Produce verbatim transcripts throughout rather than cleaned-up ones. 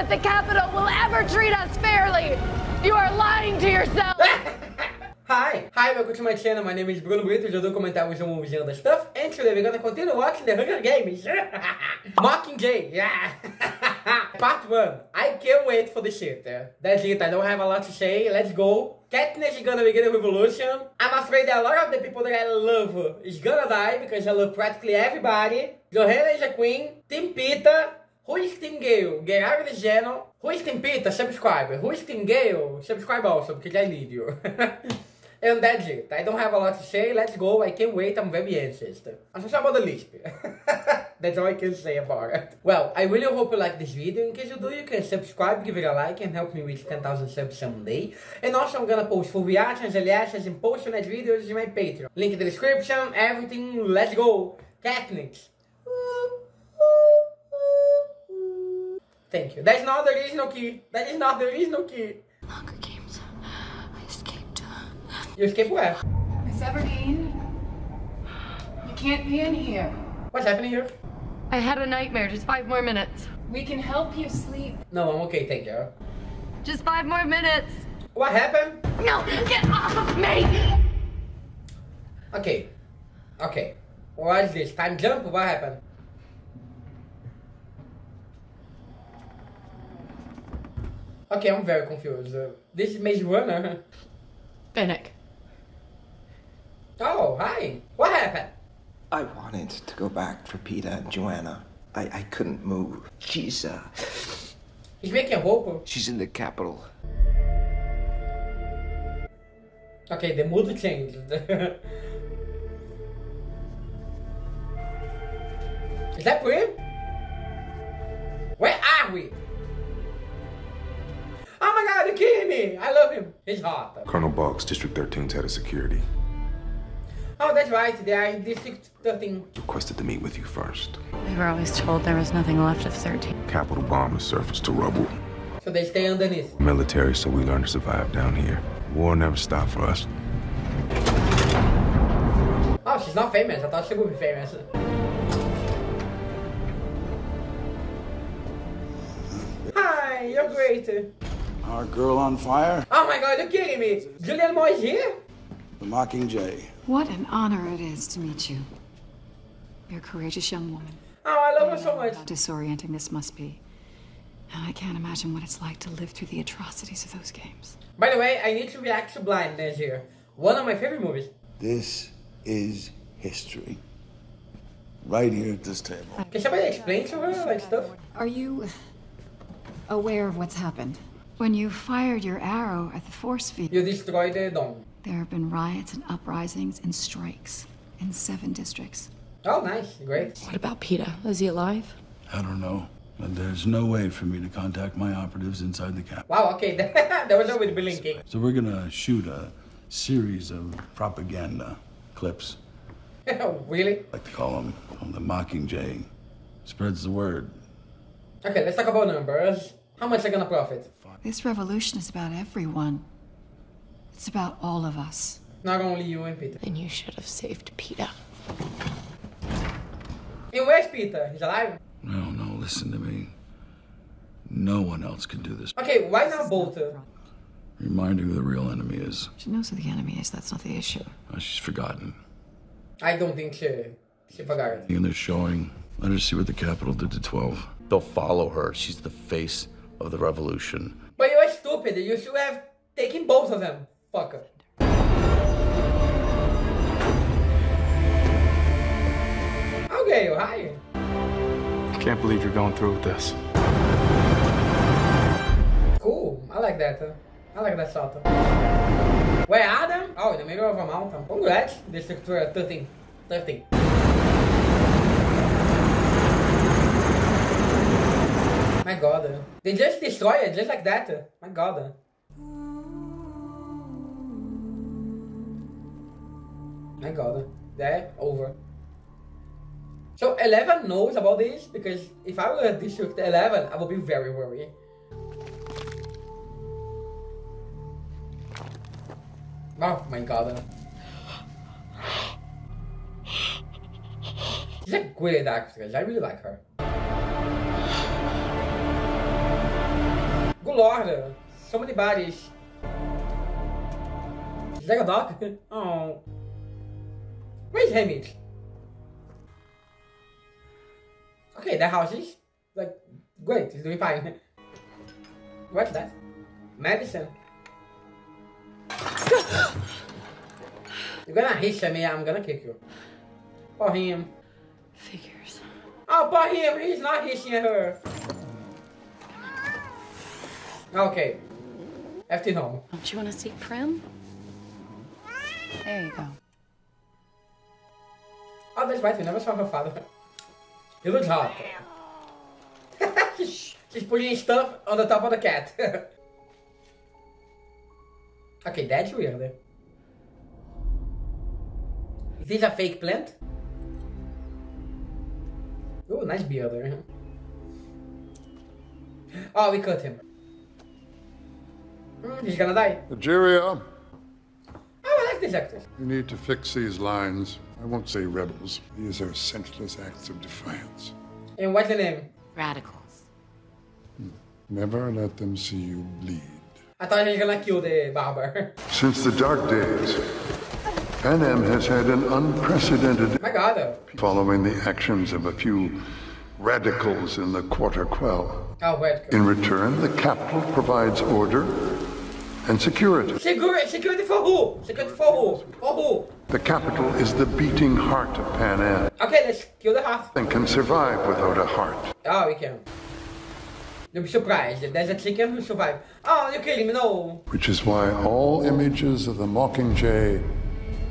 that the Capitol will ever treat us fairly. You are lying to yourself. Hi, hi, welcome to my channel. My name is Bruno Brito. Jadu comentar hoje um museum da stuff. And today we're gonna continue watching the Hunger Games. Mockingjay, yeah. Part one. I can't wait for the shit. That's it. I don't have a lot to say. Let's go. Katniss is gonna begin a revolution. I'm afraid that a lot of the people that I love is gonna die because I love practically everybody. Johanna is a queen. Team Pita. Who is Team Gale? Get out of this channel. Who is Team Pita? Subscribe. Who is Team Gale? Subscribe also because I need you. And that's it. I don't have a lot to say. Let's go. I can't wait. I'm very anxious. I'm just about the lisp. That's all I can say about it. Well, I really hope you like this video. In case you do, you can subscribe, give it a like, and help me reach ten thousand subs someday. And also, I'm gonna post full reactions, reactions, and post-net videos in my Patreon. Link in the description, everything. Let's go. Katniss. Thank you. That's not the original key. That is not the original key. Hunger Games. I escaped. You escaped where? Miss Everdeen. You can't be in here. What's happening here? I had a nightmare, just five more minutes. We can help you sleep. No, I'm okay, thank you. Just five more minutes. What happened? No, get off of me! Okay, okay. What is this, time jump? What happened? Okay, I'm very confused. Uh, this is Maze Runner. Fennec. Oh, hi. What happened? I wanted to go back for Pita and Joanna. I, I couldn't move. She's, uh... He's making a hope. She's in the Capitol. Okay, the mood changed. Is that Prim? Where are we? Oh my god, you're kidding me! I love him. He's hot. Colonel Boggs, District thirteen's head of security. Oh, that's right. They are in District thirteen. Requested to meet with you first. We were always told there was nothing left of thirteen. Capitol bomb was surfaced to rubble. So they stay underneath. Military, so we learn to survive down here. War never stopped for us. Oh, she's not famous. I thought she would be famous. Hi, you're great. Our girl on fire? Oh my god, you're kidding me. Julianne Moore is here? The Mockingjay. What an honor it is to meet you. You're a courageous young woman. Oh, I love her so much. How disorienting this must be. And I can't imagine what it's like to live through the atrocities of those games. By the way, I need to react to Blindness here. One of my favorite movies. This is history. Right here at this table. Can somebody explain to her, like, stuff? Are you aware of what's happened? When you fired your arrow at the force field, you destroyed the dome. There have been riots and uprisings and strikes in seven districts. Oh, nice. Great. What about Pita? Is he alive? I don't know. But there's no way for me to contact my operatives inside the Capitol. Wow, okay. That was always blinking. So we're going to shoot a series of propaganda clips. Really? I like to call them on the Mockingjay. Spreads the word. Okay, let's talk about numbers. How much are going to profit? This revolution is about everyone. It's about all of us. Not only you and Pita. Then you should have saved Pita. And where's Pita? He's alive? No, no, listen to me. No one else can do this. Okay, why not Bolter? Remind her who the real enemy is. She knows who the enemy is. That's not the issue. Oh, she's forgotten. I don't think she, she forgot. And they're showing. Let her see what the Capitol did to twelve. They'll follow her. She's the face of the revolution. But you're stupid. You should have taken both of them. Fucker. Okay, hi. I can't believe you're going through with this. Cool. I like that. Huh? I like that shot. Huh? Where are them? Oh, in the middle of a mountain. Congrats. District thirteen. thirteen. My god. They just destroy it just like that. My god. My god, they're over. So eleven knows about this, because if I were District eleven, I would be very worried. Oh my god. She's a great actress, I really like her. Lord. So many bodies. Is that a dog? Oh. Where's Hamish? Okay, that house is like great, it's doing fine. What's that? Medicine. You're gonna hiss at me, I'm gonna kick you. Poor him. Figures. Oh, poor him, he's not hissing at her. Okay. F T home. Don't you wanna see Prim? There you go. Oh, that's right, we never saw her father. He looks hot. she's, she's putting stuff on the top of the cat. Okay, that's weird. Is this a fake plant? Ooh, nice beard there. Oh, we cut him. Mm, he's gonna die. Egeria. Oh, I like this actress. You need to fix these lines. I won't say rebels. These are senseless acts of defiance. And what's the name? Radicals. Never let them see you bleed. I thought he was gonna kill the barber. Since the dark days, Pan Am has had an unprecedented... My God. ...following the actions of a few radicals in the Quarter Quell. Oh, wait. In return, the capital provides order and security. Security, security for who? Security for who? For who? The capital is the beating heart of Pan Am. Okay, let's kill the heart. And can survive without a heart. Oh, we can. You'll be surprised if there's a chicken who survived. Oh, you're kidding me, no. Which is why all images of the Mockingjay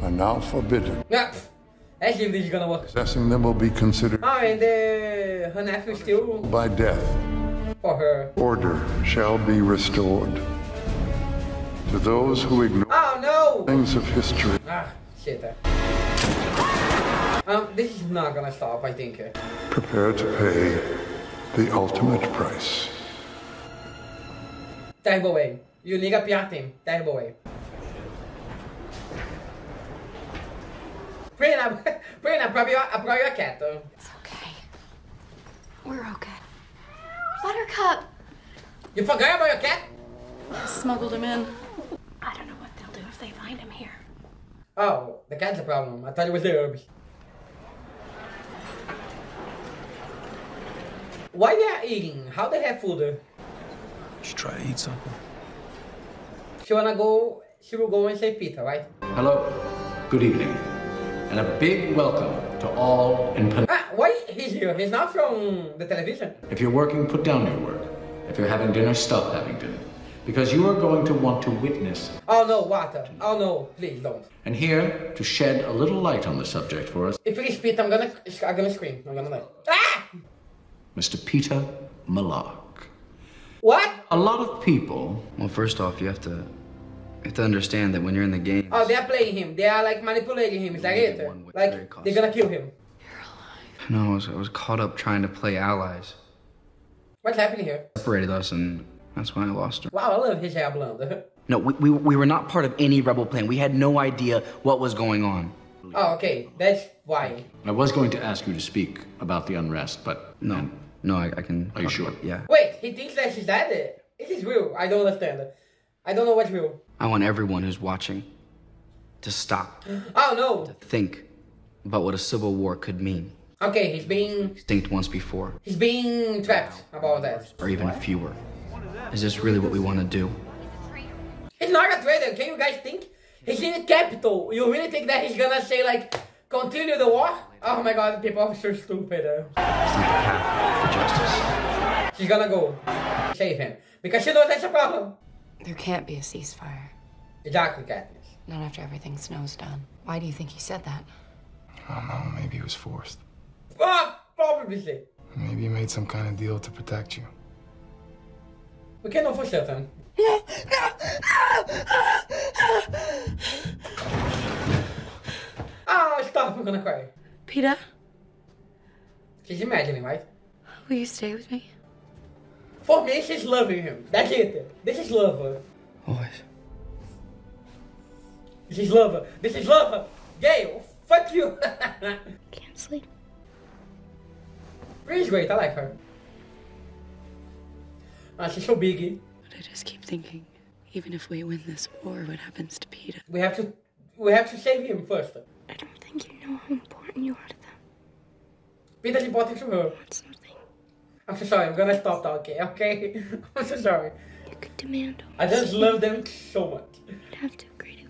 are now forbidden. Yeah, let's see if this is gonna work. Possessing them will be considered... Oh, and uh, her nephew still... By death. For her. Order shall be restored. To those who ignore... Oh, no! ...things of history. Ah, shit. Um, this is not gonna stop, I think. Prepare to pay... the ultimate price. Terrible way. You need a P R team. Terrible way. Prena, Prena, probably a cat. It's okay. We're okay. Buttercup! You forgot about your cat? I smuggled him in. I don't know what they'll do if they find him here. Oh, the cat's a problem. I thought it was the herbs. Why they are eating? How they have food? She try to eat something. She wanna go, she will go and say pizza, right? Hello, good evening, and a big welcome to all in Pan- Ah, why he's here? He's not from the television. If you're working, put down your work. If you're having dinner, stop having dinner. Because you are going to want to witness- Oh no, water. Oh no, please don't. And here, to shed a little light on the subject for us- If it is pizza, I'm gonna, I'm gonna scream. I'm gonna like, ah! Mister Peter Mallark. What? A lot of people... Well, first off, you have to... You have to understand that when you're in the game... Oh, they're playing him. They are, like, manipulating him. Is that it? Like, they're gonna kill him. You're alive. No, I was, I was caught up trying to play allies. What's happening here? Separated us, and that's why I lost her. Wow, I love his hair blonde. No, we, we, we were not part of any rebel plan. We had no idea what was going on. Oh, okay. That's why. I was going to ask you to speak about the unrest, but... No. No, I, I can... Are you sure? Yeah. Wait, he thinks that she's dead? This is real. I don't understand. I don't know what's real. I want everyone who's watching to stop. Oh, no. To think about what a civil war could mean. Okay, he's being... Extinct once before. He's being trapped about that. Or even what? Fewer. Is this really what we want to do? He's not a traitor. Can you guys think? He's in the capital. You really think that he's gonna say, like, continue the war? Oh my God, people are so stupid. It's not the path for justice. She's gonna go save him because she knows that's a problem. There can't be a ceasefire. Exactly, Katniss. Not after everything Snow's done. Why do you think he said that? I don't know. Maybe he was forced. Ah, probably. Maybe he made some kind of deal to protect you. We can't know for certain. No, no, oh, stop, I'm gonna cry. Peter? She's imagining, right? Will you stay with me? For me, she's loving him. That's it. This is love. Always. This is love. This is love. Gay, fuck you. Can't sleep. She's great, I like her. Ah, she's so big. I just keep thinking, even if we win this war, what happens to Peeta? We have to, we have to save him first. I don't think you know how important you are to them. Peeta, you bought it from her. Something. I'm so sorry. I'm gonna stop talking. Okay. I'm so sorry. You could demand. I just love them so much. You'd have to agree to it.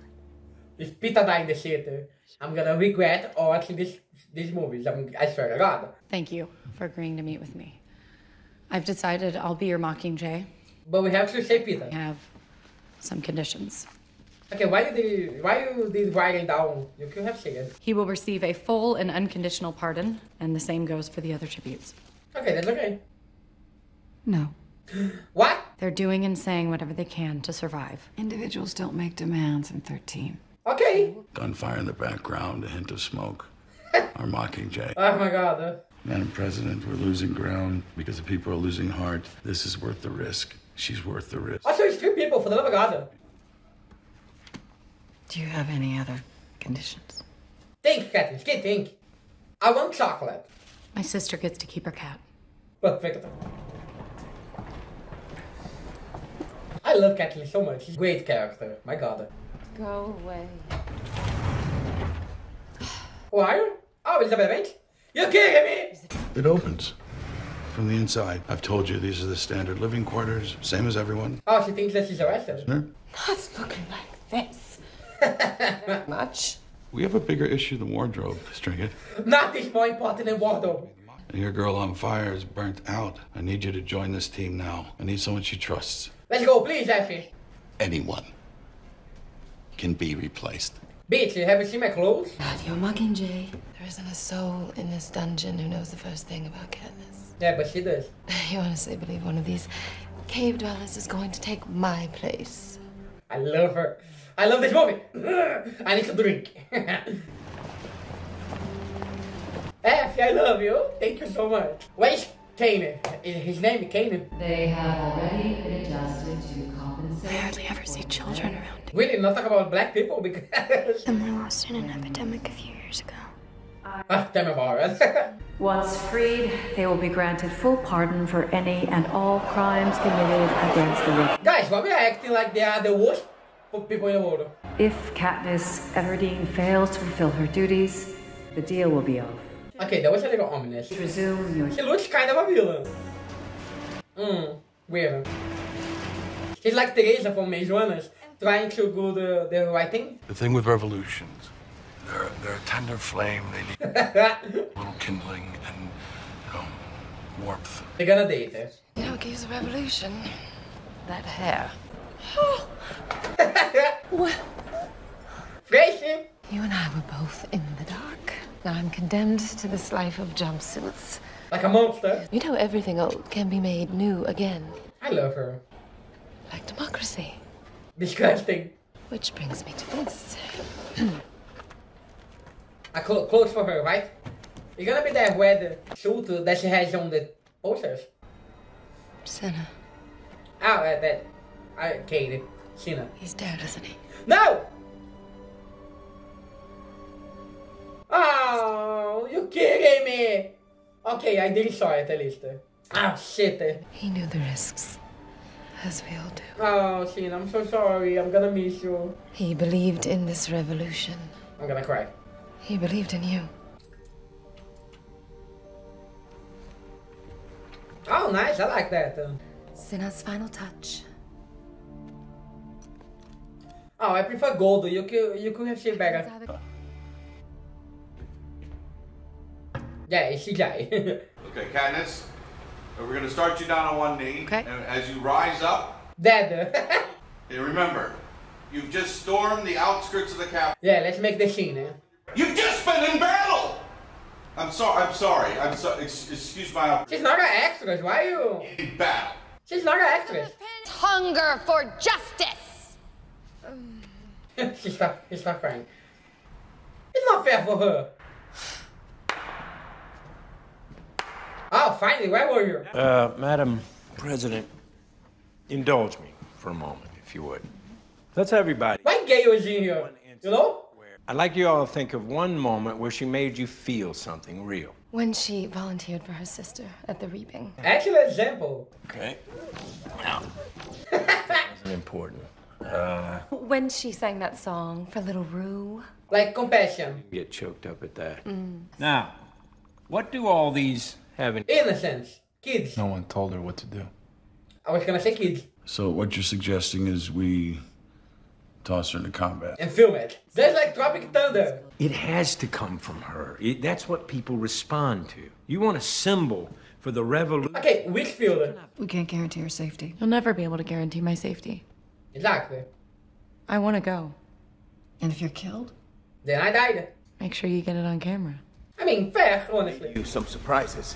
If Peeta died in the theater, I'm gonna regret watching this these movies. I'm, I swear to God. Thank you for agreeing to meet with me. I've decided I'll be your Mockingjay. But we have to save Peeta. We have some conditions. Okay, why did why you did write it down? You could have said it. He will receive a full and unconditional pardon, and the same goes for the other tributes. Okay, that's okay. No. What? They're doing and saying whatever they can to survive. Individuals don't make demands in thirteen. Okay. Gunfire in the background, a hint of smoke. Our Mockingjay. Oh my God. Uh. Madam President, we're losing ground because the people are losing heart. This is worth the risk. She's worth the risk. Also, it's two people for the love of God. Do you have any other conditions? Think, Katniss. Get think. I want chocolate. My sister gets to keep her cat. Perfect. I love Katniss so much. She's a great character. My God. Go away. Who are you? Oh, Elizabeth Banks? You're kidding me! It opens. From the inside. I've told you these are the standard living quarters, same as everyone. Oh, she thinks that she's arrested. No, it's looking like this. Not much. We have a bigger issue than wardrobe, Stringit. Nothing's more important than wardrobe. And your girl on fire is burnt out. I need you to join this team now. I need someone she trusts. Let's go, please, Effie. Anyone can be replaced. Bitch, you haven't seen my clothes? God, you're Mockingjay. There isn't a soul in this dungeon who knows the first thing about Katniss. Yeah, but she does. You honestly believe one of these cave dwellers is going to take my place? I love her. I love this movie. I need to drink. Effie, I love you. Thank you so much. Where's Kanan? Is his name Kanan? They have already been adjusted to compensate. I hardly ever see children around. We did not talk about black people because... Them were lost in an epidemic a few years ago. Ah, damn it. Once freed, they will be granted full pardon for any and all crimes committed against the wicked. Guys, why are we acting like they are the worst people in the world? If Katniss Everdeen fails to fulfill her duties, the deal will be off. Okay, that was a little ominous. Resume your... She looks kind of a villain. Mmm, weird. She's like Teresa from Maze Runners. Trying to do the, the right thing? The thing with revolutions, they're, they're a tender flame, they need a little kindling and, you know, warmth. They're gonna date it. You know what gives a revolution? That hair. What? Gracie! You and I were both in the dark. Now I'm condemned to this life of jumpsuits. Like a monster. You know everything old can be made new again. I love her. Like democracy. Disgusting. Which brings me to this. I cl clothes for her, right? You're gonna be that red suit that she has on the posters. Senna. Oh, uh, that. I uh, Katie. Senna. He's dead, isn't he? No! Oh, you kidding me? Okay, I didn't saw it at least. Oh, shit. He knew the risks. As we all do. Oh, Senna, I'm so sorry. I'm gonna miss you. He believed in this revolution. I'm gonna cry. He believed in you. Oh, nice. I like that. Senna's final touch. Oh, I prefer gold. You could, you could have seen better. Yeah, she died. Okay, Katniss. We're going to start you down on one knee, okay. And as you rise up... Dead. And remember, you've just stormed the outskirts of the capital. Yeah, let's make the scene. Eh? You've just been in battle! I'm sorry, I'm sorry, I'm sorry, ex excuse my... She's not an actress, why are you... In battle. She's not an actress. Hunger for justice! She's not, she's not crying. It's not fair for her. Oh, finally, where were you? Uh, Madam President, indulge me for a moment, if you would. Let's everybody. My gay was in here, you know? I'd like you all to think of one moment where she made you feel something real. When she volunteered for her sister at the reaping. Actual example. Okay. Now. important. Uh, when she sang that song for Little Rue. Like Compassion. You get choked up at that. Mm. Now, what do all these have in... Innocence. Kids. No one told her what to do. I was gonna say kids. So what you're suggesting is we toss her into combat. And film it. That's like Tropic Thunder. It has to come from her. It, that's what people respond to. You want a symbol for the revolution. Okay, Whitfield. We can't guarantee your safety. You'll never be able to guarantee my safety. Exactly. I want to go. And if you're killed? Then I died. Make sure you get it on camera. I mean, fair, honestly. Do some surprises.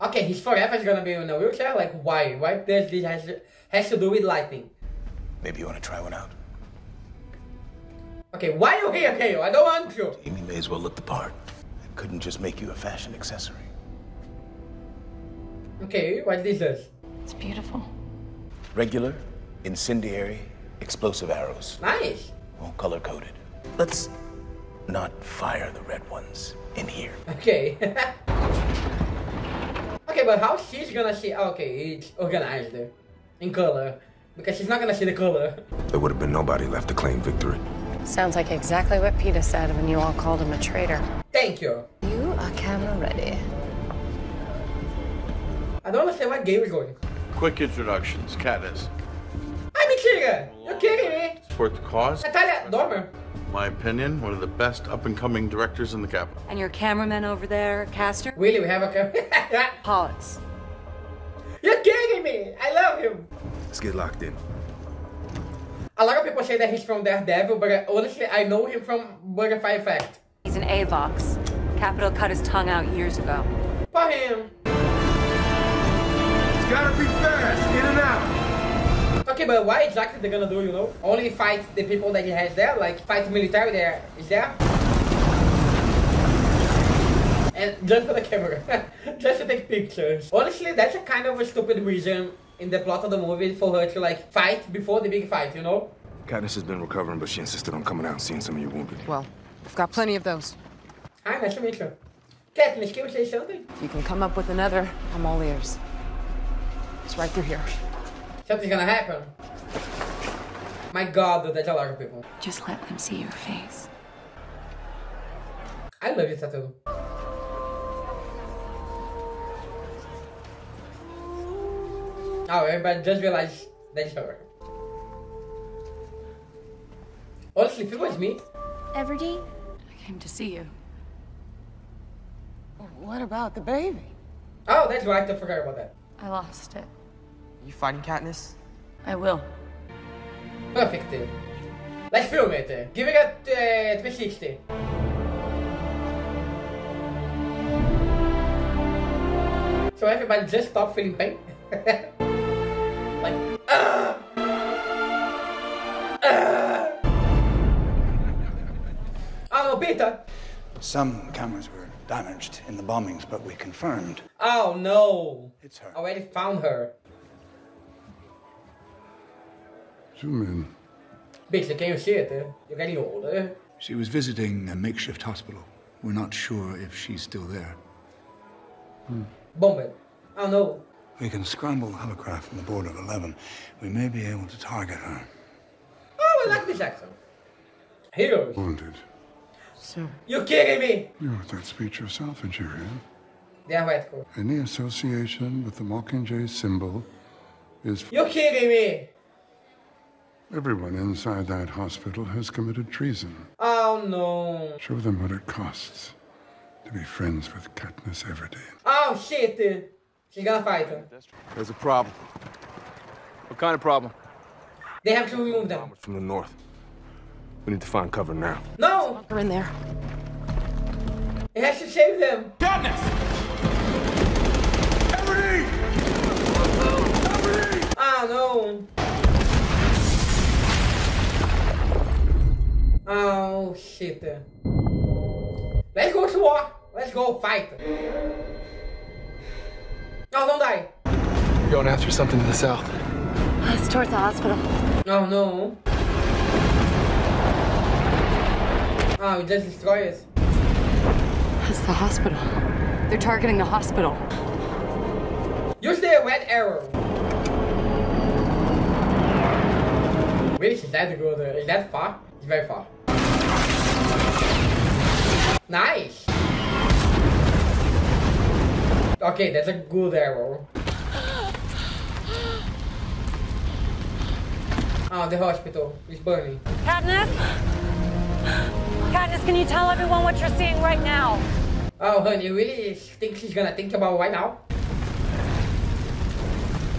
Okay, his forever is gonna be in a wheelchair? Like, why? Why does this has to, has to do with lightning? Maybe you want to try one out. Okay, why are you here, Kayo? I don't want you. Amy may as well look the part. I couldn't just make you a fashion accessory. Okay, what is this? It's beautiful. Regular, incendiary, explosive arrows. Nice. All color-coded. Let's not fire the red ones in here. Okay. Okay, but how she's gonna see... Okay, it's organized in color. Because she's not gonna see the color. There would have been nobody left to claim victory. Sounds like exactly what PETA said when you all called him a traitor. Thank you. You are camera ready. I don't understand what game we're going. Quick introductions, Katniss. I'm Ichiga! You're kidding me! Support the cause. Natalia Dormer. My opinion, one of the best up-and-coming directors in the capital. And your cameraman over there, Caster? Really, we have a cameraman? Pollux. You're kidding me! I love him! Let's get locked in. A lot of people say that he's from Daredevil, but honestly, I know him from Butterfly Effect. He's an Avox. Capitol cut his tongue out years ago. For him! It's gotta be fast! In and out! Okay, but why exactly they're gonna do, you know? Only fight the people that he has there, like fight the military there is there. And just for the camera. Just to take pictures. Honestly, that's a kind of a stupid reason in the plot of the movie for her to like fight before the big fight, you know? Katniss has been recovering, but she insisted on coming out and seeing some of you wounded. Well, we've got plenty of those. Hi, nice to meet you. Katniss, can you say something? If you can come up with another, I'm all ears. It's right through here. Something's gonna happen. My god, that's a lot of people. Just let them see your face. I love your tattoo. Oh, everybody just realized that it's over. Honestly, if it was me. Everdeen? I came to see you. What about the baby? Oh, that's right, I forgot about that. I lost it. You fighting Katniss? I will. Perfect. Let's film it. Give it a uh, three sixty. So everybody just stop feeling pain? Like, uh, uh. Oh, Peter! Some cameras were damaged in the bombings, but we confirmed. Oh, no. It's her. I already found her. Zoom in. Basically, can you see it? Eh? You're getting older. She was visiting a makeshift hospital. We're not sure if she's still there. Hmm. Bomb it. I don't know. We can scramble the holocraft from the board of eleven. We may be able to target her. Oh, I like this accent. Heroes. Wounded. Sir. You're kidding me! You wrote that speech yourself, Nigerian. Yeah, right. Cool. Any association with the Mockingjay symbol is... You're kidding me! Everyone inside that hospital has committed treason. Oh, no. Show them what it costs to be friends with Katniss Everdeen. Oh, shit. She's gonna fight her. There's a problem. What kind of problem? They have to remove them. From the north. We need to find cover now. No! They're in there. It has to save them. Katniss! Everdeen! Everdeen! Oh, no. Oh, shit. Let's go to war. Let's go fight. No, don't die. We're going after something to the south. It's towards the hospital. Oh, no. Oh, we just destroyed it. That's the hospital. They're targeting the hospital. Use the red arrow. Is that the goal there? Is that far? It's very far. Nice! Okay, that's a good arrow. Oh, the hospital is burning. Katniss? Katniss, can you tell everyone what you're seeing right now? Oh, honey, really think she's gonna think about right now?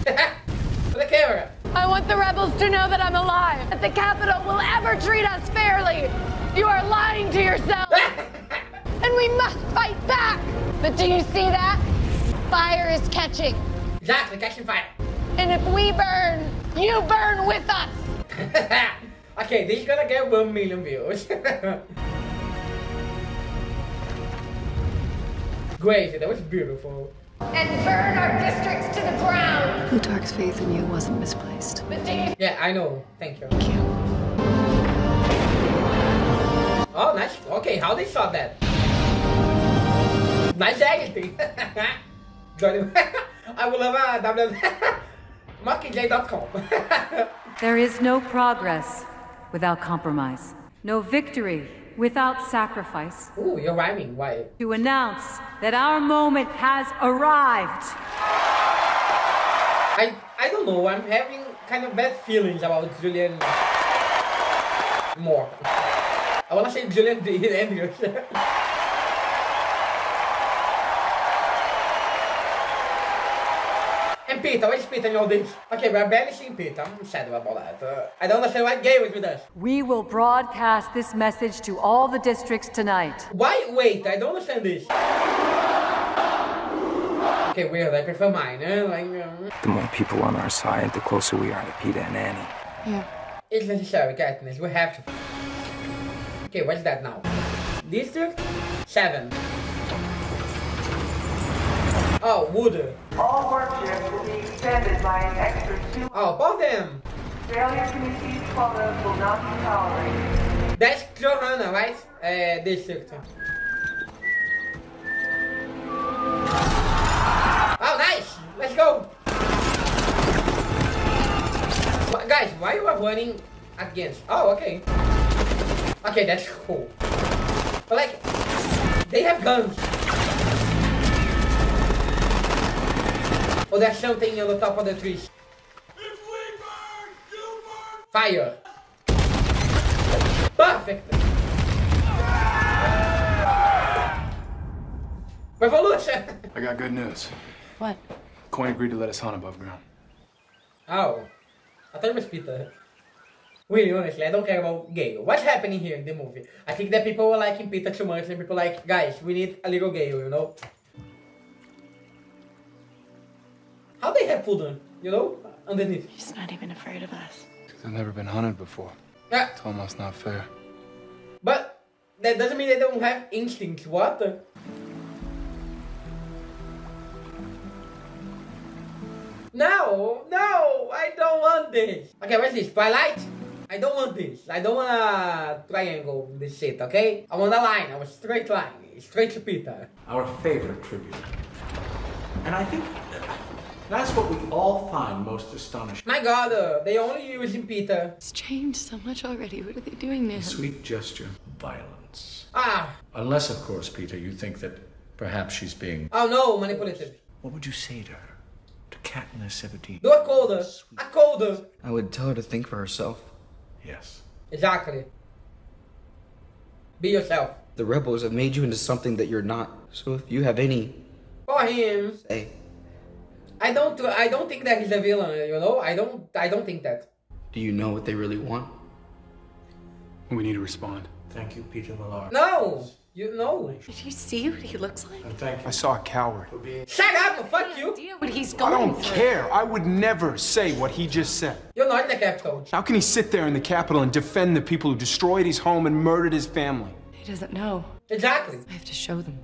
The camera! I want the rebels to know that I'm alive, that the Capitol will ever treat us fairly. You are lying to yourself. And we must fight back. But do you see that? Fire is catching. Exactly, catching fire. And if we burn, you burn with us. Okay, this is gonna get one million views. Great, that was beautiful. And burn our districts to the ground. Plutarch's faith in you wasn't misplaced. Yeah, I know. Thank you. Thank you. Oh, nice. Okay, how they shot that? Nice editing. I will love uh, w w w dot marky j dot com. There is no progress without compromise. No victory without sacrifice. Ooh, you're rhyming. Why? To announce that our moment has arrived. I I don't know. I'm having kind of bad feelings about Julian Moore. I wanna say Julian Andrews. And Peter, where's Peter in all this? Okay, we're barely seeing Peter. I'm sad about that. Uh, I don't understand why Gay was with us. We will broadcast this message to all the districts tonight. Why? Wait, I don't understand this. Okay, weird. I prefer mine. Eh? Like, uh... The more people on our side, the closer we are to Peter and Annie. Yeah. It's necessary, Katniss. We have to. Okay, what's that now? District seven. Oh, wood. All workships will be extended by an extra two. Oh, both them. Failure to receive quotas will not be tolerated. That's Johanna, right? Uh, district. Oh, nice. Let's go. But guys, why you are running against? Oh, okay. Okay, that's cool. But like, they have guns. Oh, there's something on the top of the trees. If we burn, you burn. Fire. Perfect. Revolution. I got good news. What? Coin agreed to let us hunt above ground. Oh, I thought it was Peter. Really, honestly, I don't care about Gale. What's happening here in the movie? I think that people were liking Peter too much and people were like, guys, we need a little Gale, you know? How they have food on, you know, underneath? He's not even afraid of us. They've never been hunted before. Yeah. It's almost not fair. But that doesn't mean they don't have instincts, what? The... No, no, I don't want this. Okay, where's this? Twilight? I don't want this. I don't want a triangle this shit, okay? I want a line, I want a straight line. Straight to Peter. Our favorite tribute. And I think that's what we all find most astonishing. My god, uh, they only using Peter. It's changed so much already. What are they doing now? Sweet gesture. Violence. Ah. Unless, of course, Peter, you think that perhaps she's being... Oh no, manipulated. What would you say to her? To Katniss Everdeen? Do I call her? I called her. I would tell her to think for herself. Yes. Exactly. Be yourself. The rebels have made you into something that you're not. So if you have any... For him. Say. I don't, I don't think that he's a villain, you know? I don't, I don't think that. Do you know what they really want? We need to respond. Thank you, Peter Millar. No! You know. Did you see what he looks like? And thank you. I saw a coward. Shut up! Fuck you! I have no idea what he's going I don't through. Care. I would never say what he just said. You're not in the Capitol. How can he sit there in the Capitol and defend the people who destroyed his home and murdered his family? He doesn't know. Exactly. I have to show them.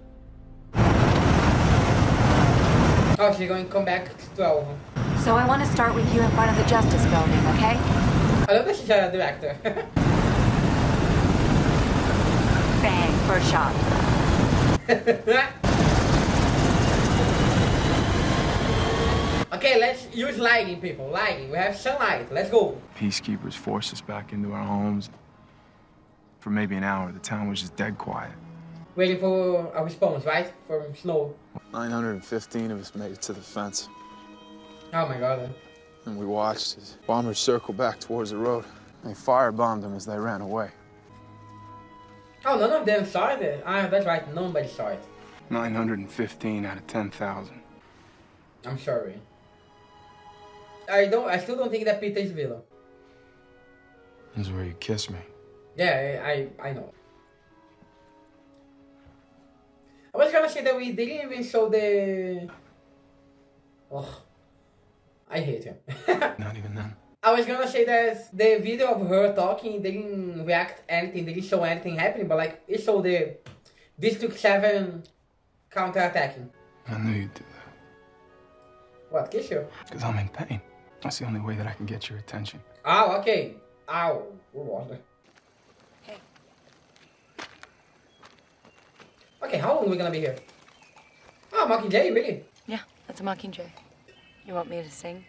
Oh, she's going to come back to twelve. So I want to start with you in front of the Justice Building, okay? I love that she's a director. Bang, first shot. Okay, Okay, let's use lighting, people. Lighting. We have sunlight. Let's go. Peacekeepers forced us back into our homes. For maybe an hour, the town was just dead quiet. Waiting for a response, right? From Snow. nine hundred fifteen of us made it to the fence. Oh my God. And we watched as bombers circle back towards the road. They firebombed them as they ran away. Oh, none of them saw it. Ah, that's right, nobody saw it. nine hundred fifteen out of ten thousand. I'm sorry. I don't. I still don't think that Peter is Villa. This is where you kiss me. Yeah, I, I, I know. I was gonna say that we didn't even show the... Oh, I hate him. Not even then. I was gonna say that the video of her talking didn't react anything, didn't show anything happening, but like it showed the District seven counter-attacking. I knew you'd do that. What, kiss you? Because I'm in pain. That's the only way that I can get your attention. Ow, okay. Ow. Water. Hey. Okay, how long are we gonna be here? Oh, Mockingjay, really? Yeah, that's a Mockingjay. You want me to sing?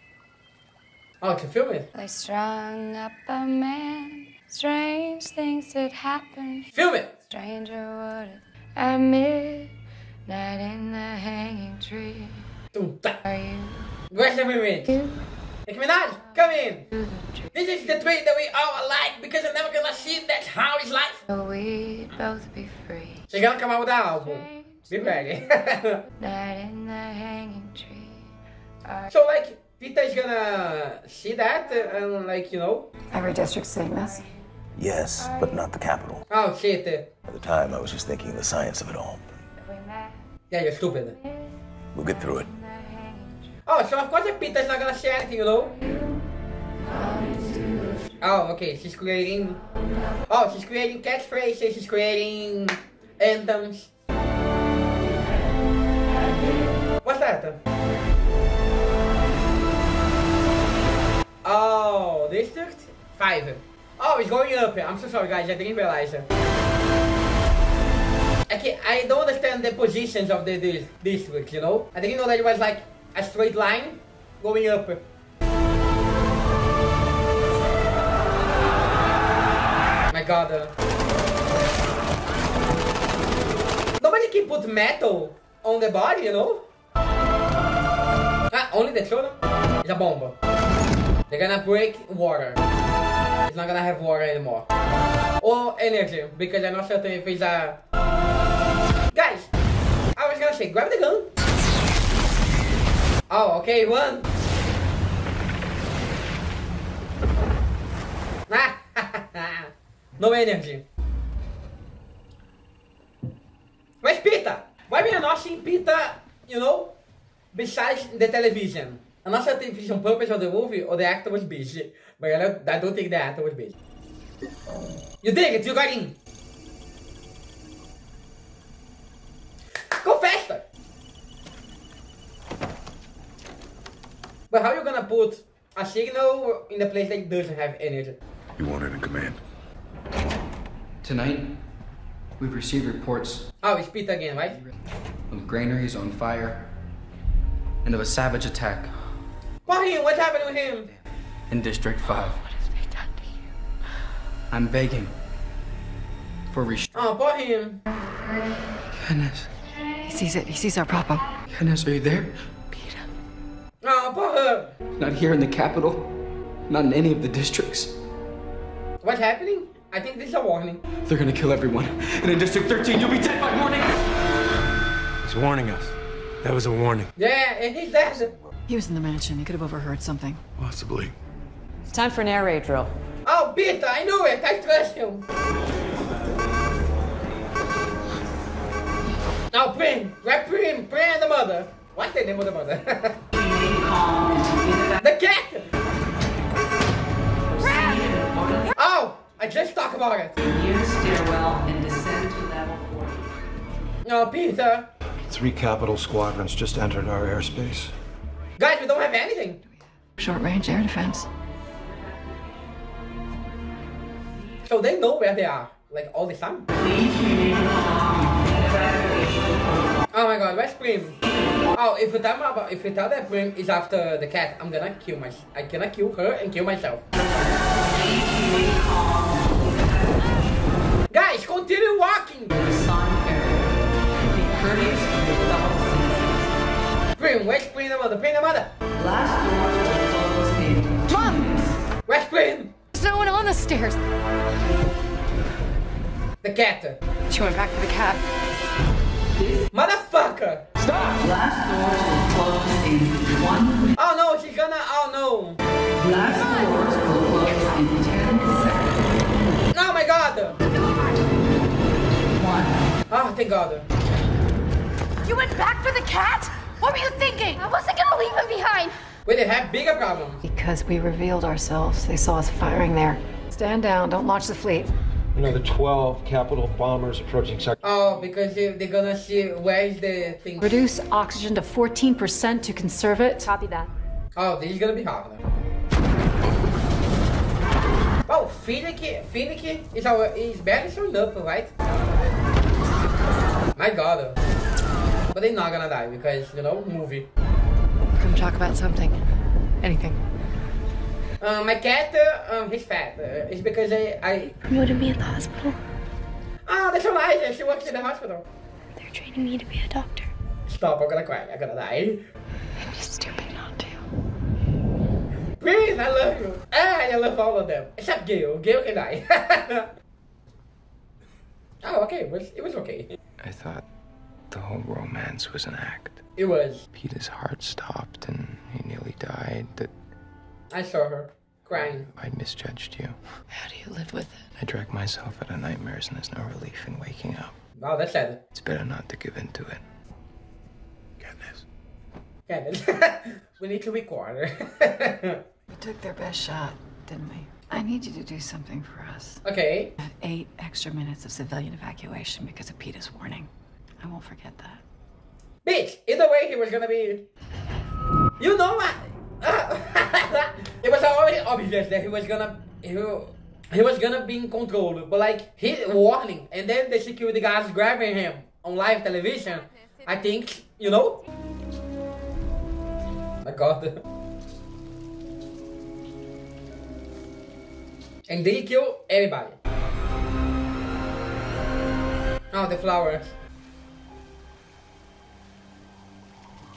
Oh, I can film it. They strung up a man. Strange things that happen. Film it! Stranger would at midnight in the hanging tree. Are you? Where's everyone? Nicki Minaj, come in! This is the tree that we all alike because I'm never gonna see it. That's how it's life. So we both be free. She's gonna come out with that album. Be ready. Night in the hanging tree. Are so, like, Peter is gonna see that and, like, you know. Every district's saying this? Yes, but not the capital. Oh, shit. At the time, I was just thinking the science of it all. Yeah, you're stupid. We'll get through it. Oh, so of course Peter's not gonna say anything, you know? Oh, okay, she's creating... Oh, she's creating catchphrases, she's creating... anthems. What's that? Oh, District five. Oh, it's going up. I'm so sorry, guys. I didn't realize it. Okay, I don't understand the positions of the dis district, you know? I didn't know that it was like a straight line going up. My God. Uh... Nobody can put metal on the body, you know? Ah, only the children. It's a bomb. They're gonna break water. It's not gonna have water anymore. Or energy, because I'm not certain if it's a... Guys, I was gonna say, grab the gun. Oh, okay, run. No energy. Mas Peter, why we are not seeing Peter, you know, besides the television? Unless the television purpose of the movie or the actor was busy. But I don't, I don't think the actor was busy. You dig it, you got in. Go faster! But how are you gonna put a signal in a place that doesn't have energy? You want it in command. Tonight, we've received reports. Oh, it's Peter again, right? Of granaries on fire and of a savage attack. Why? What happened with him? In District five. What has they done to you? I'm begging for restraint. Oh, poor him. Goodness. He sees it. He sees our problem. Goodness, are you there? Peter. Oh, poor her. Not here in the capital. Not in any of the districts. What's happening? I think this is a warning. They're gonna kill everyone. And in District thirteen, you'll be dead by morning. He's warning us. That was a warning. Yeah, and he's dead. He was in the mansion. He could have overheard something. Possibly. It's time for an air raid drill. Oh, Peter, I knew it. I trust him. Now, Prim. Grab Prim. Prim and the mother. What's the name of the mother? The cat! Prim. Oh, I just talked about it. Use stairwell and descend to level forty. No, Peter. Three capital squadrons just entered our airspace. Guys, we don't have anything. Short-range air defense. So they know where they are, like, all the time. Oh my God, where's Prim? Oh, if the time about if the time that Brim is after the cat, I'm gonna kill my. I gonna kill her and kill myself. Guys, continue walking. Brim, where's Brim the mother? Brim the mother. Mom. Where's Brim? There's no one on the stairs. The cat. She went back for the cat. Motherfucker! Stop! Last doors will close in one. Oh no, she's gonna. Oh no! Last doors will close in ten seconds. Oh my god! One. Oh, thank god. You went back for the cat? What were you thinking? I wasn't gonna leave him behind. We didn't have bigger problems. Because we revealed ourselves, they saw us firing there. Stand down, don't launch the fleet. Another twelve capital bombers approaching sector. Oh, because they're gonna see where is the thing. Reduce oxygen to fourteen percent to conserve it. Copy that. Oh, this is gonna be hard. Oh, Finnicky, Finnicky is our is barely showing up, right? My god. But they're not gonna die because, you know, movie. Come talk about something. Anything. Uh, my cat, uh, um, he's fat. Uh, it's because I, I... You want to be at the hospital? Oh, that's Eliza. She works in the hospital. They're training me to be a doctor. Stop, I'm gonna cry. I'm gonna die. I'm just stupid not to. Please, I love you. I love all of them. Except Gail. Gail can die. Oh, okay. It was, it was okay. I thought the whole romance was an act. It was. Peter's heart stopped and he nearly died. That... I saw her crying. I misjudged you. How do you live with it? I drag myself out of nightmares and there's no relief in waking up. Wow, that's sad. It's better not to give in to it. Goodness. Goodness. We need to record her. We took their best shot, didn't we? I need you to do something for us. Okay. I have eight extra minutes of civilian evacuation because of Peter's warning. I won't forget that. Bitch! Either way, he was gonna be... You know what? It was already obvious that he was gonna he, he was gonna be in control, but like he's warning and then the security guards grabbing him on live television. I think, you know, my god. And they kill everybody. Oh, the flowers.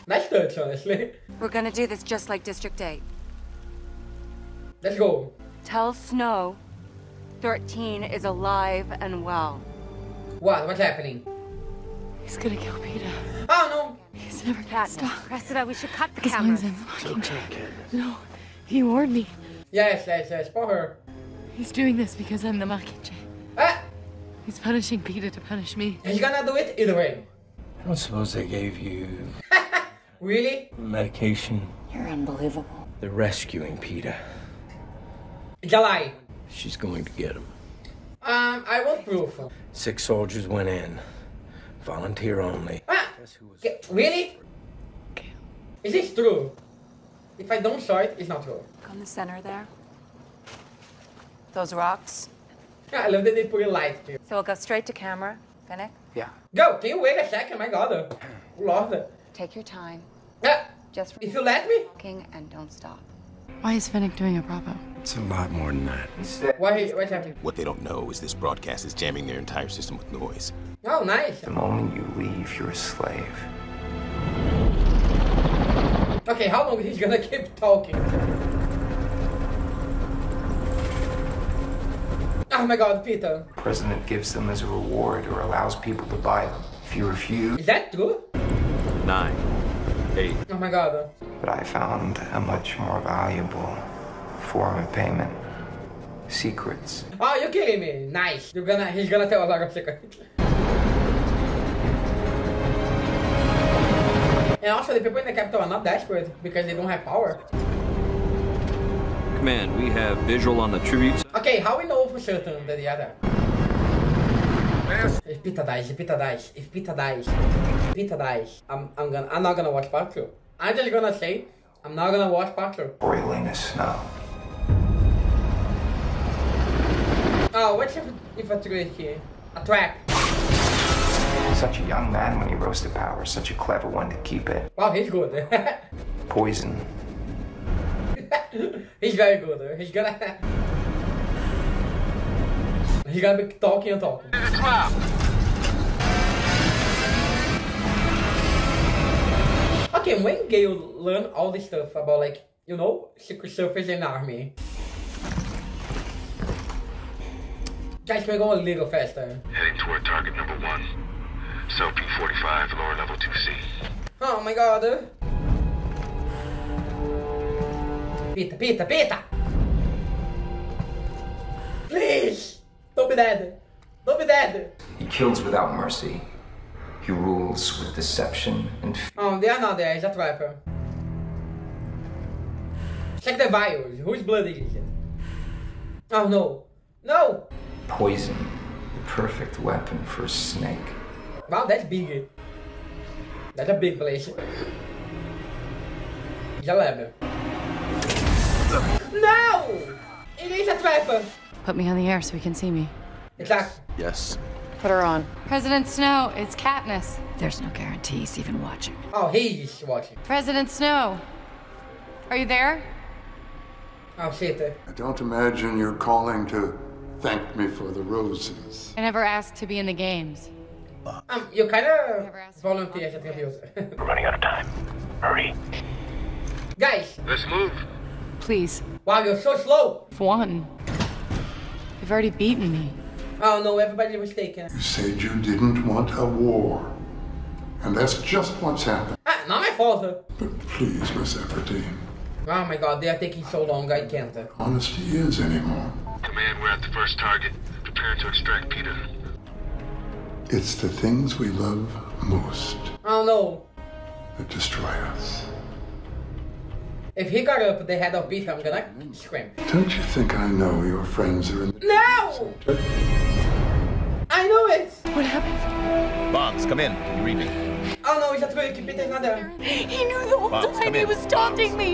Nice touch, honestly. We're gonna do this just like District eight. Let's go. Tell Snow thirteen is alive and well. What? What's happening? He's gonna kill Peter. Oh no! He's never gonna stop. Cressida, we should cut the cameras. No, he warned me. Yes, yes, yes. For her. He's doing this because I'm the Mockingjay. Ah! He's punishing Peter to punish me. He's gonna do it either way. I don't suppose they gave you... Really? Medication. You're unbelievable. They're rescuing Peter. It's a lie. She's going to get him. Um, I want proof. Six soldiers went in. Volunteer only. Ah! Guess who was really? Okay. Is this true? If I don't saw it, it's not true. Look on the center there. Those rocks. Yeah, I love that they put a light here. So we'll go straight to camera. Fennec? Yeah. Go! Can you wait a second? My god. Love it. Take your time. Uh, Just if you let me. Walking and don't stop. Why is Finnick doing a Bravo? It's a lot more than that. Why? What's happening? What they don't know is this broadcast is jamming their entire system with noise. Oh, nice. The moment you leave, you're a slave. Okay, how long is he gonna keep talking? Oh my God, Peter. The president gives them as a reward or allows people to buy them. If you refuse. Is that true? Nine, eight. Oh my god. But I found a much more valuable form of payment. Secrets. Oh, you're kidding me. Nice. You're gonna, he's gonna tell a lot of secrets. And also the people in the capital are not desperate because they don't have power. Command, we have visual on the tributes. Okay, how we know for certain that the other? If Peter dies, if Peter dies, if Peter dies, if Peter dies, I'm, I'm gonna, I'm not gonna watch part two. I'm just gonna say, I'm not gonna watch part two. Boiling the snow. Oh, what if, if I threw it here? A trap. Such a young man when he rose to power, such a clever one to keep it. Wow, he's good. Poison. He's very good. He's gonna... he's gonna be talking and talking. There's a trap. Okay, when Gale learn all this stuff about, like, you know, Secret Service and Army. Guys, we're going a little faster. Heading toward target number one. Cell P forty-five, lower level two C. Oh my god. Pita, Pita, Pita! Please! Don't be dead! Don't be dead! He kills without mercy. He rules with deception and fear. Oh, they are not there. It's a trapper. Check the vials. Whose blood is it? Oh no. No! Poison, the perfect weapon for a snake. Wow, that's big. That's a big place. It's a lever. No! It is a trapper! Put me on the air so he can see me. Exactly. Yes. Put her on. President Snow, it's Katniss. There's no guarantee he's even watching. Oh, he's watching. President Snow, are you there? Oh, shit. I don't imagine you're calling to... thank me for the roses. I never asked to be in the games. Um, you kind of volunteer at the computer. We're running out of time. Hurry. Guys! Let's move. Please. Wow, you're so slow! One. You've already beaten me. Oh no, everybody was taken. You said you didn't want a war. And that's just what's happened. Ah, not my fault, sir. But please, Miss Everdeen. Oh my god, they are taking so long, I can't. Honesty is anymore. Command, we're at the first target. Prepare to extract Peter. It's the things we love most. Oh no. That destroy us. If he got up the head of Peter, I'm gonna scream. Don't you think I know your friends are in the... No! Center? I know it! What happened? Bombs, come in. Can you read me? Oh no, he's a trick. Peter's not there. He knew the whole Bombs, time he in. was taunting me.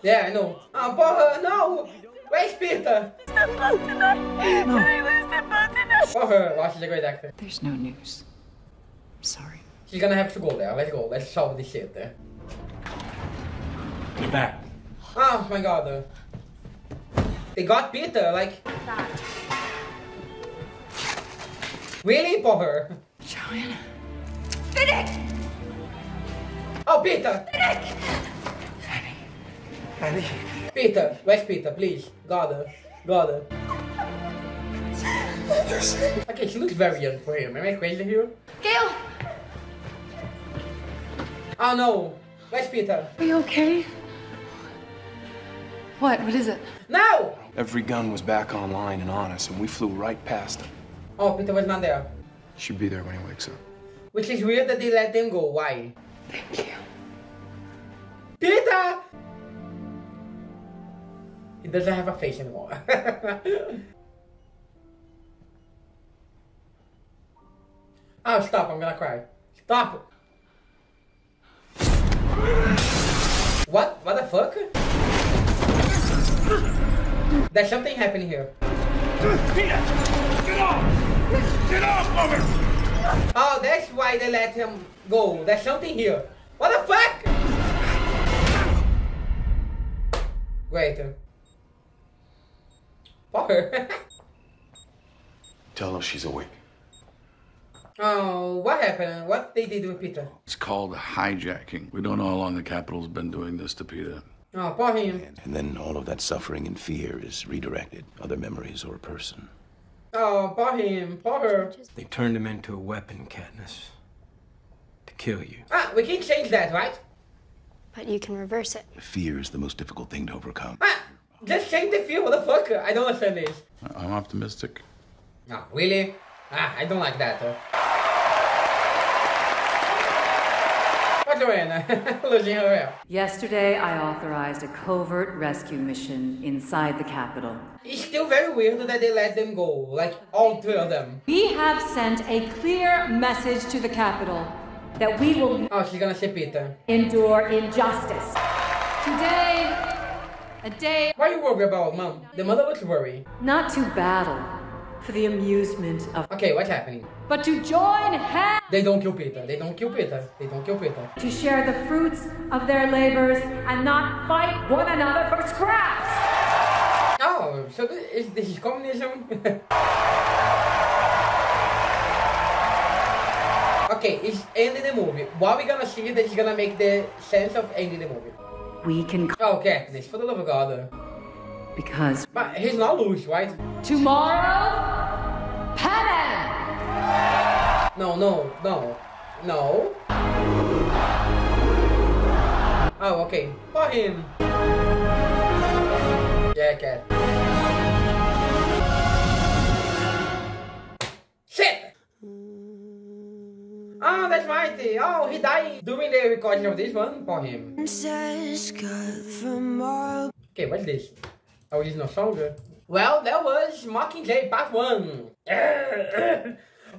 Yeah, I know. Oh, porra, no! Where's Peter? Lose them both tonight. No. I lose them both tonight. For her, well, she's a great actor. There's no news. I'm sorry. She's gonna have to go there. Let's go. Let's solve this shit there. Get back. Oh my god. They got Peter, like. Really? For her. Joanna. Finnick! Oh, Peter! Finnick! Annie. Annie. Peter, where's Peter, please? Got her. Got her. Okay, she looks very young for him. Am I crazy here? Gale! Oh no! Where's Peter? Are you okay? What? What is it? No! Every gun was back online and on us, and we flew right past them. Oh, Peter was not there. Should be there when he wakes up. Which is weird that they let them go. Why? Thank you. Peter! It doesn't have a face anymore. Oh, stop. I'm gonna cry. Stop. What? What the fuck? There's something happening here. Peter! Get off! Get off of him! Oh, that's why they let him go. There's something here. What the fuck? Wait. Tell her she's awake. Oh, what happened? What they did with Peter? It's called hijacking. We don't know how long the Capitol's been doing this to Peter. Oh, poor him. And, and then all of that suffering and fear is redirected. Other memories or a person. Oh, poor him. Poor her. They turned him into a weapon, Katniss. To kill you. Ah, we can change that, right? But you can reverse it. Fear is the most difficult thing to overcome. Ah! Just change the fear, what the fuck? I don't understand this. I'm optimistic. No, really? Ah, I don't like that. What's Joanna? Losing her hair. Yesterday, I authorized a covert rescue mission inside the Capitol. It's still very weird that they let them go, like all three of them. We have sent a clear message to the Capitol that we will... Oh, she's gonna say Peter. ...endure injustice. Today... a day... Why are you worried about, Mom? The mother looks worried. Not to battle, for the amusement of... Okay, what's happening? But to join hands... They don't kill Peter, they don't kill Peter, they don't kill Peter. To share the fruits of their labors and not fight one another for scraps! Oh, so this, this is communism? Okay, it's ending the movie. What we're gonna see that is gonna make the sense of ending the movie. We can... Okay, this for the love of God. Because... But he's not loose, right? Tomorrow... Heaven! No, no, no. No. Oh, okay. For him. Yeah, cat. Shit! Oh, that's right. Oh, he died during the recording of this one. For him. Okay, what's this? Original song? Well, that was Mockingjay Part one.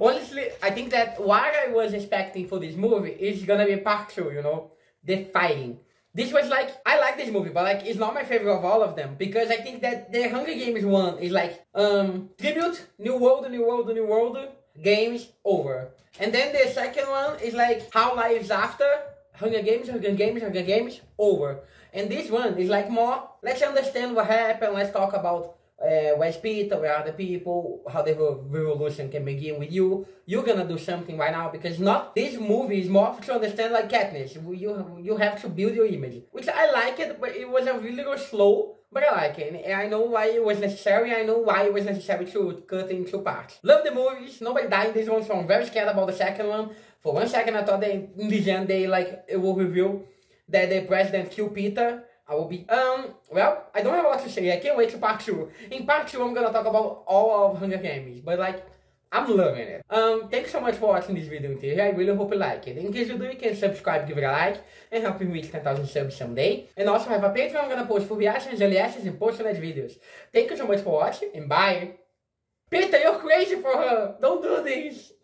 Honestly, I think that what I was expecting for this movie is gonna be Part two, you know? The fighting. This was like, I like this movie, but like, it's not my favorite of all of them. Because I think that the Hunger Games one is like, um, tribute, new world, new world, new world, games over. And then the second one is like, how lives after, Hunger Games, Hunger Games, Hunger Games, over. And this one is like more, let's understand what happened, let's talk about uh, where's Peter, where are the people, how the revolution can begin with you. You're gonna do something right now, because not this movie is more to understand like Katniss. You, you have to build your image. Which I like it, but it was a really slow, but I like it. And I know why it was necessary, I know why it was necessary to cut in two parts. Love the movies, nobody died in this one, so I'm very scared about the second one. For one second I thought they, in the end they like, it will reveal that the president killed Peter. I will be, um, well, I don't have a lot to say, I can't wait to part two. In part two, I'm gonna talk about all of Hunger Games, but like, I'm loving it. Um, thanks so much for watching this video until here, I really hope you like it. In case you do, you can subscribe, give it a like, and help me reach ten thousand subs someday. And also have a Patreon, I'm gonna post full reactions, reactions, and post-led videos. Thank you so much for watching, and bye! Peter, you're crazy for her! Don't do this!